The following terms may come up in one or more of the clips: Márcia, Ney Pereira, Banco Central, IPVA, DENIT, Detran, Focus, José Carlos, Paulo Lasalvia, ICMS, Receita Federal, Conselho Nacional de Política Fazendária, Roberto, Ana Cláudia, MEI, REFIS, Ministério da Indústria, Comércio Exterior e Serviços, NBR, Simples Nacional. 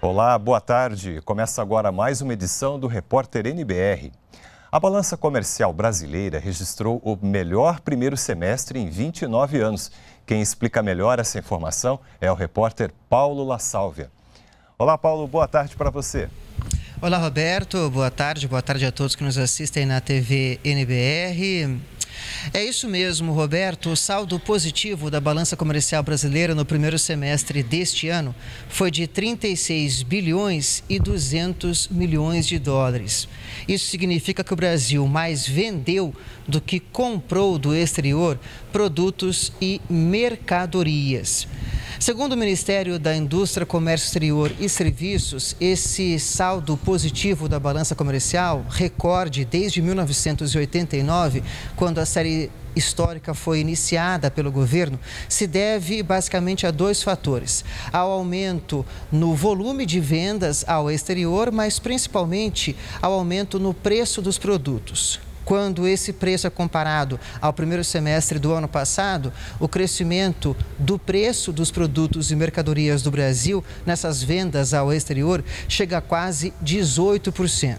Olá, boa tarde. Começa agora mais uma edição do Repórter NBR. A balança comercial brasileira registrou o melhor primeiro semestre em 29 anos. Quem explica melhor essa informação é o repórter Paulo Lasalvia. Olá, Paulo, boa tarde para você. Olá, Roberto, boa tarde a todos que nos assistem na TV NBR. É isso mesmo, Roberto. O saldo positivo da balança comercial brasileira no primeiro semestre deste ano foi de 36 bilhões e 200 milhões de dólares. Isso significa que o Brasil mais vendeu do que comprou do exterior produtos e mercadorias. Segundo o Ministério da Indústria, Comércio Exterior e Serviços, esse saldo positivo da balança comercial, recorde desde 1989, quando a série histórica foi iniciada pelo governo, se deve basicamente a dois fatores: ao aumento no volume de vendas ao exterior, mas principalmente ao aumento no preço dos produtos. Quando esse preço é comparado ao primeiro semestre do ano passado, o crescimento do preço dos produtos e mercadorias do Brasil nessas vendas ao exterior chega a quase 18%.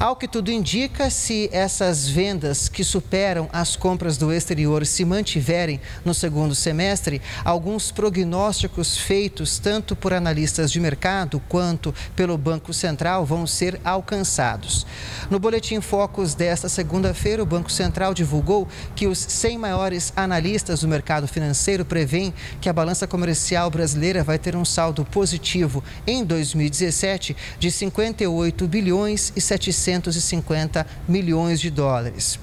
Ao que tudo indica, se essas vendas que superam as compras do exterior se mantiverem no segundo semestre, alguns prognósticos feitos tanto por analistas de mercado quanto pelo Banco Central vão ser alcançados. No boletim Focus desta segunda-feira, o Banco Central divulgou que os 100 maiores analistas do mercado financeiro prevêem que a balança comercial brasileira vai ter um saldo positivo em 2017 de 58 bilhões e 750 milhões de dólares.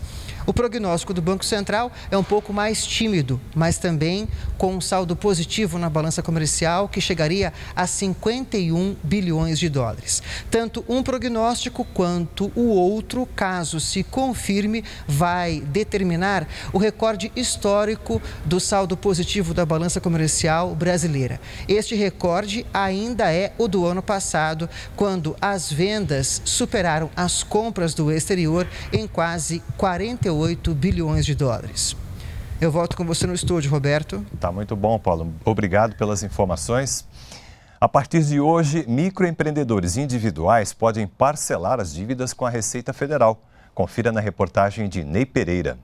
O prognóstico do Banco Central é um pouco mais tímido, mas também com um saldo positivo na balança comercial que chegaria a 51 bilhões de dólares. Tanto um prognóstico quanto o outro, caso se confirme, vai determinar o recorde histórico do saldo positivo da balança comercial brasileira. Este recorde ainda é o do ano passado, quando as vendas superaram as compras do exterior em quase 48 bilhões de dólares. Eu volto com você no estúdio, Roberto. Tá muito bom, Paulo. Obrigado pelas informações. A partir de hoje, microempreendedores individuais podem parcelar as dívidas com a Receita Federal. Confira na reportagem de Ney Pereira.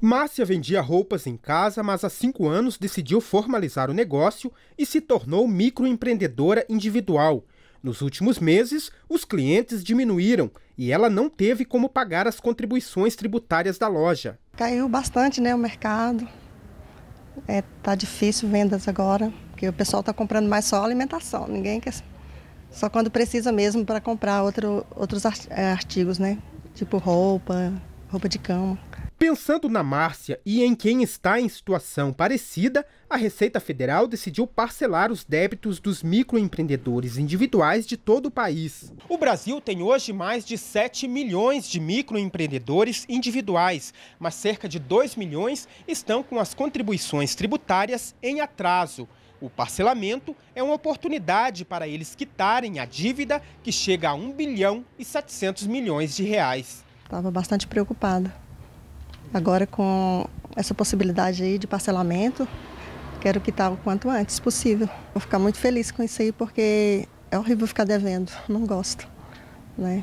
Márcia vendia roupas em casa, mas há 5 anos decidiu formalizar o negócio e se tornou microempreendedora individual. Nos últimos meses, os clientes diminuíram e ela não teve como pagar as contribuições tributárias da loja. Caiu bastante, né, o mercado. Tá difícil vendas agora, porque o pessoal tá comprando mais só alimentação. Ninguém quer, só quando precisa mesmo para comprar outros artigos, né, tipo roupa de cama. Pensando na Márcia e em quem está em situação parecida, a Receita Federal decidiu parcelar os débitos dos microempreendedores individuais de todo o país. O Brasil tem hoje mais de 7 milhões de microempreendedores individuais, mas cerca de 2 milhões estão com as contribuições tributárias em atraso. O parcelamento é uma oportunidade para eles quitarem a dívida, que chega a 1 bilhão e 700 milhões de reais. Estava bastante preocupada. Agora, com essa possibilidade aí de parcelamento, quero quitar o quanto antes possível. Vou ficar muito feliz com isso aí, porque é horrível ficar devendo, não gosto, né?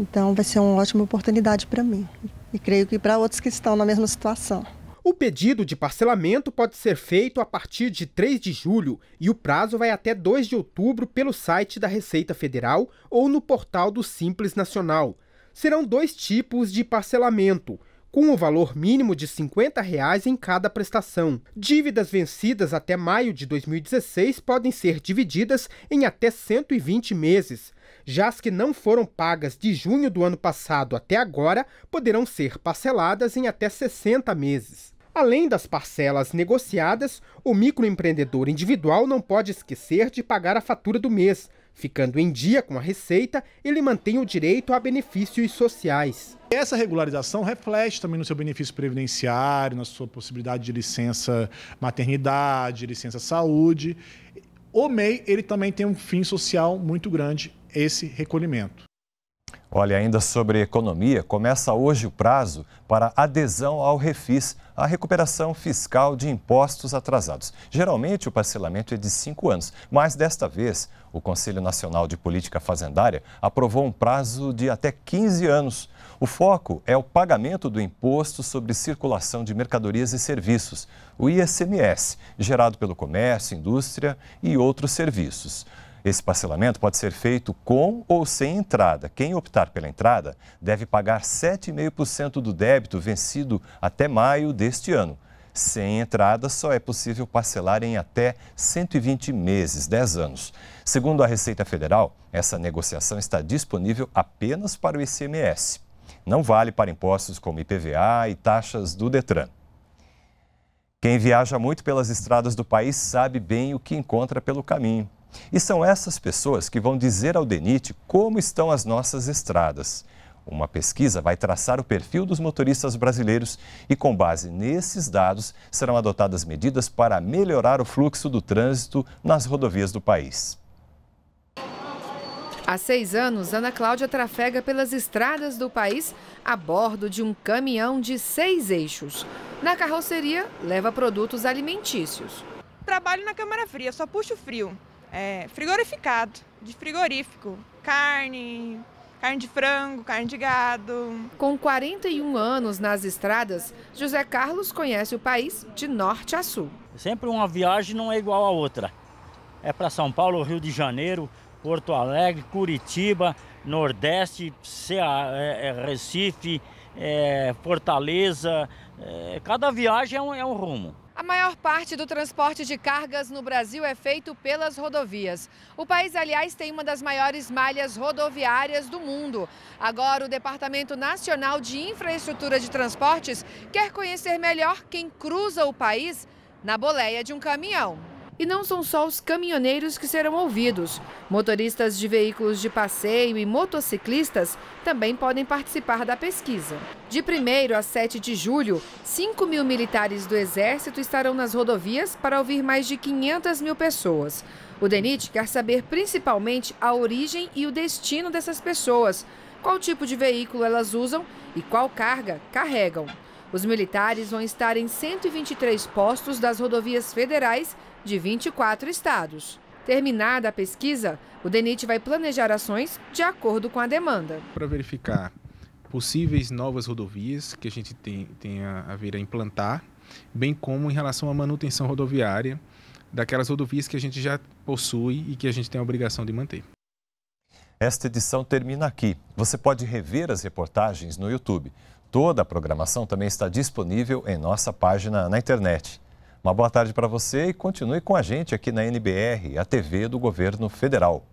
Então vai ser uma ótima oportunidade para mim e creio que para outros que estão na mesma situação. O pedido de parcelamento pode ser feito a partir de 3 de julho e o prazo vai até 2 de outubro pelo site da Receita Federal ou no portal do Simples Nacional. Serão 2 tipos de parcelamento, com o valor mínimo de R$ 50 em cada prestação. Dívidas vencidas até maio de 2016 podem ser divididas em até 120 meses. Já as que não foram pagas de junho do ano passado até agora poderão ser parceladas em até 60 meses. Além das parcelas negociadas, o microempreendedor individual não pode esquecer de pagar a fatura do mês. Ficando em dia com a Receita, ele mantém o direito a benefícios sociais. Essa regularização reflete também no seu benefício previdenciário, na sua possibilidade de licença maternidade, licença saúde. O MEI, ele também tem um fim social muito grande, esse recolhimento. Olha, ainda sobre economia, começa hoje o prazo para adesão ao REFIS, a recuperação fiscal de impostos atrasados. Geralmente, o parcelamento é de 5 anos, mas desta vez, o Conselho Nacional de Política Fazendária aprovou um prazo de até 15 anos. O foco é o pagamento do Imposto sobre Circulação de Mercadorias e Serviços, o ICMS, gerado pelo comércio, indústria e outros serviços. Esse parcelamento pode ser feito com ou sem entrada. Quem optar pela entrada deve pagar 7,5% do débito vencido até maio deste ano. Sem entrada, só é possível parcelar em até 120 meses, 10 anos. Segundo a Receita Federal, essa negociação está disponível apenas para o ICMS. Não vale para impostos como IPVA e taxas do Detran. Quem viaja muito pelas estradas do país sabe bem o que encontra pelo caminho. E são essas pessoas que vão dizer ao DENIT como estão as nossas estradas. Uma pesquisa vai traçar o perfil dos motoristas brasileiros e, com base nesses dados, serão adotadas medidas para melhorar o fluxo do trânsito nas rodovias do país. Há 6 anos, Ana Cláudia trafega pelas estradas do país a bordo de um caminhão de 6 eixos. Na carroceria, leva produtos alimentícios. Trabalho na câmara fria, só puxo frio. Frigorificado, de frigorífico, carne de frango, carne de gado. Com 41 anos nas estradas, José Carlos conhece o país de norte a sul. Sempre uma viagem não é igual a outra. É para São Paulo, Rio de Janeiro, Porto Alegre, Curitiba, Nordeste, Recife, Fortaleza. Cada viagem é um rumo. A maior parte do transporte de cargas no Brasil é feito pelas rodovias. O país, aliás, tem uma das maiores malhas rodoviárias do mundo. Agora, o Departamento Nacional de Infraestrutura de Transportes quer conhecer melhor quem cruza o país na boleia de um caminhão. E não são só os caminhoneiros que serão ouvidos. Motoristas de veículos de passeio e motociclistas também podem participar da pesquisa. De 1º a 7 de julho, 5.000 militares do Exército estarão nas rodovias para ouvir mais de 500.000 pessoas. O DENIT quer saber principalmente a origem e o destino dessas pessoas, qual tipo de veículo elas usam e qual carga carregam. Os militares vão estar em 123 postos das rodovias federais de 24 estados. Terminada a pesquisa, o DENIT vai planejar ações de acordo com a demanda. Para verificar possíveis novas rodovias que a gente tenha a vir a implantar, bem como em relação à manutenção rodoviária daquelas rodovias que a gente já possui e que a gente tem a obrigação de manter. Esta edição termina aqui. Você pode rever as reportagens no YouTube. Toda a programação também está disponível em nossa página na internet. Uma boa tarde para você e continue com a gente aqui na NBR, a TV do Governo Federal.